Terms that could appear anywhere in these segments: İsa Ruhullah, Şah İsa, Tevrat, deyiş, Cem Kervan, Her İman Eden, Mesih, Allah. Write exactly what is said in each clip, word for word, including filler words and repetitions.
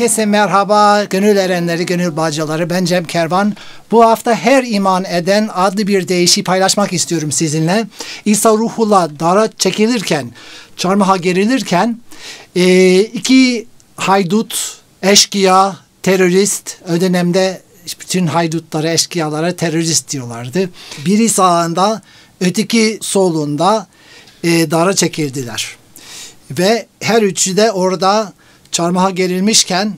Herkese merhaba, gönül erenleri, gönül bacıları. Ben Cem Kervan. Bu hafta Her İman Eden adlı bir deyişi paylaşmak istiyorum sizinle. İsa ruhuyla dara çekilirken, çarmıha gerilirken iki haydut, eşkıya, terörist, o dönemde bütün haydutlara, eşkıyalara terörist diyorlardı. Biri sağında, öteki solunda dara çekildiler. Ve her üçü de orada çarmıha gerilmişken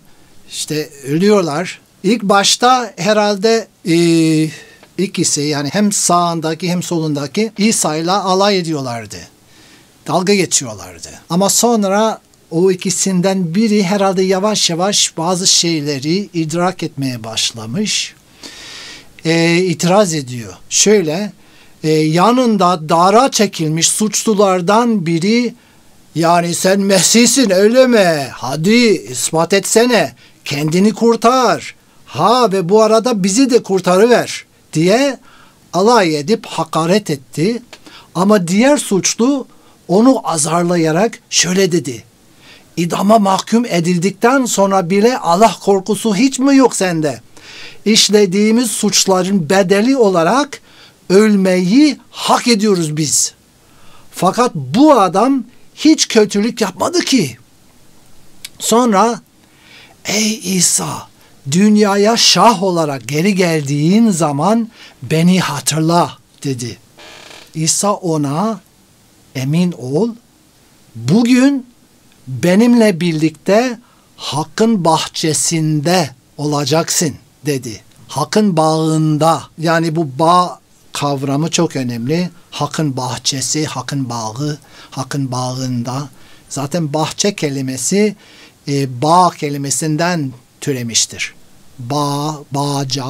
işte ölüyorlar. İlk başta herhalde e, ikisi, yani hem sağındaki hem solundaki, İsa'yla alay ediyorlardı. Dalga geçiyorlardı. Ama sonra o ikisinden biri herhalde yavaş yavaş bazı şeyleri idrak etmeye başlamış. E, itiraz ediyor. Şöyle, e, yanında dara çekilmiş suçlulardan biri, "Yani sen Mesih'sin öyle mi? Hadi ispat etsene. Kendini kurtar. Ha ve bu arada bizi de kurtarıver." diye alay edip hakaret etti. Ama diğer suçlu onu azarlayarak şöyle dedi: "İdama mahkum edildikten sonra bile Allah korkusu hiç mi yok sende? İşlediğimiz suçların bedeli olarak ölmeyi hak ediyoruz biz. Fakat bu adam hiç kötülük yapmadı ki." Sonra, "Ey İsa, dünyaya şah olarak geri geldiğin zaman beni hatırla," dedi. İsa ona, "Emin ol, bugün benimle birlikte Hakk'ın bahçesinde olacaksın," dedi. Hakk'ın bağında, yani bu bağ kavramı çok önemli. Hakk'ın bahçesi, Hakk'ın bağı, Hakk'ın bağında. Zaten bahçe kelimesi e, bağ kelimesinden türemiştir. Bağ, bağca,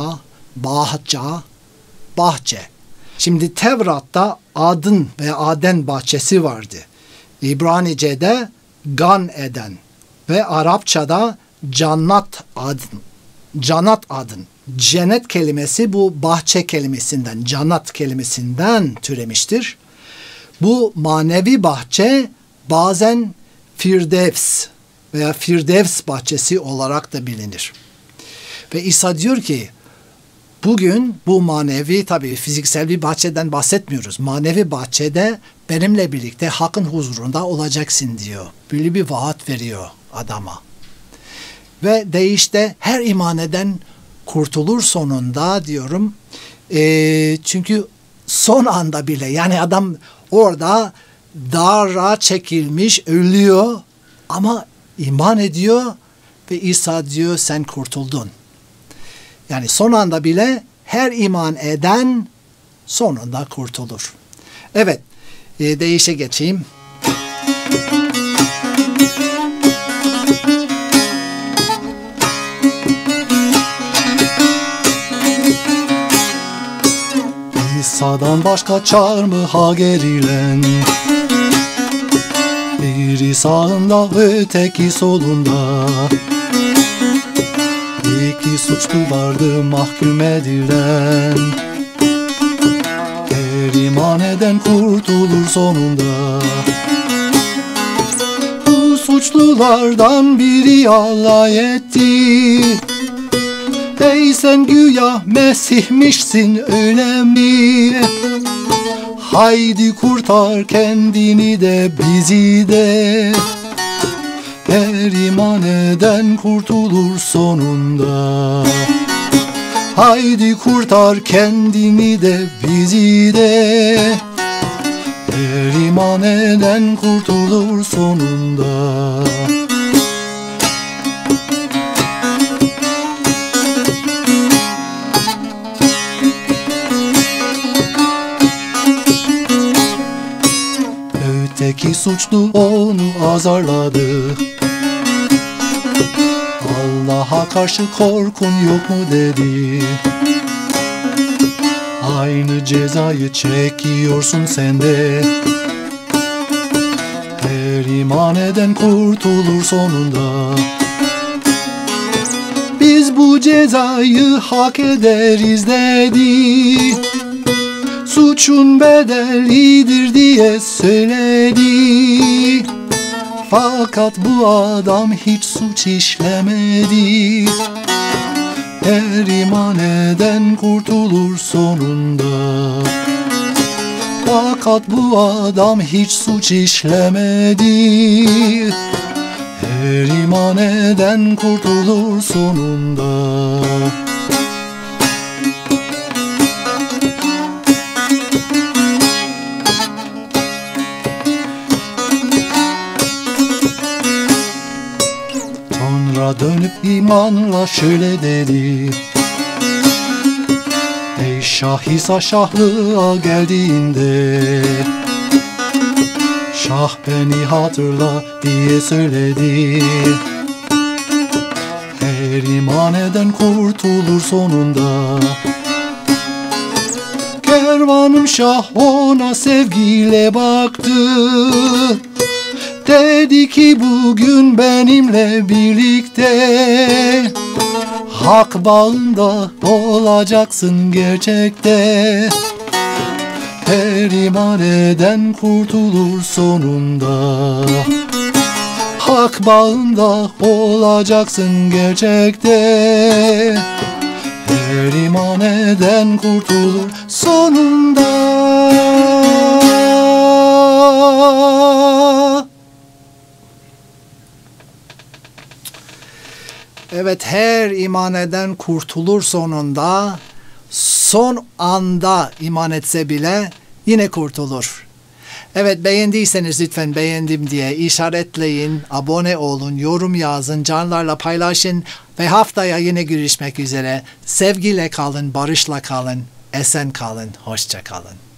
bahça, bahçe. Şimdi Tevrat'ta Adın ve Aden bahçesi vardı. İbranice'de Gan Eden ve Arapça'da Cannat Adın. Cannat Adın. Cennet kelimesi bu bahçe kelimesinden, cannat kelimesinden türemiştir. Bu manevi bahçe bazen Firdevs veya Firdevs bahçesi olarak da bilinir. Ve İsa diyor ki, bugün bu manevi, tabii fiziksel bir bahçeden bahsetmiyoruz. Manevi bahçede benimle birlikte Hakk'ın huzurunda olacaksın diyor. Böyle bir vaat veriyor adama. Ve deyişte her iman eden kurtulur sonunda diyorum. E, çünkü son anda bile, yani adam orada dara çekilmiş, ölüyor ama iman ediyor ve İsa diyor, "Sen kurtuldun." Yani son anda bile her iman eden sonunda kurtulur. Evet, e, deyişe geçeyim. İsa'dan başka çarmıha gerilen, biri sağında öteki solunda, iki suçlu vardı mahkum edilen. Her iman eden kurtulur sonunda. Bu suçlulardan biri alay etti: "Ey sen güya Mesih'mişsin öyle mi? Haydi kurtar kendini de bizi de. Her iman eden kurtulur sonunda. Haydi kurtar kendini de bizi de. Her iman eden kurtulur sonunda." Öteki suçlu onu azarladı. "Allah'a karşı korkun yok mu?" dedi. "Aynı cezayı çekiyorsun sen de. Her iman eden kurtulur sonunda. Biz bu cezayı hak ederiz," dedi. "Suçun bedelidir diye söyledi. Fakat bu adam hiç suç işlemedi. Her iman eden kurtulur sonunda. Fakat bu adam hiç suç işlemedi. Her iman eden kurtulur sonunda. Tanrı'ya dönüp imanla şöyle dedi: Ey Şah İsa şahlığa geldiğinde, Şah beni hatırla diye söyledi. Her iman eden kurtulur sonunda. Kervanım Şah ona sevgiyle baktı. Dedi ki bugün benimle birlikte hak bağında olacaksın gerçekte. Her iman eden kurtulur sonunda. Hak bağında olacaksın gerçekte. Her iman eden kurtulur sonunda. Evet, her iman eden kurtulur sonunda. Son anda iman etse bile yine kurtulur. Evet, beğendiyseniz lütfen beğendim diye işaretleyin, abone olun, yorum yazın, canlarla paylaşın ve haftaya yine görüşmek üzere. Sevgiyle kalın, barışla kalın, esen kalın, hoşça kalın.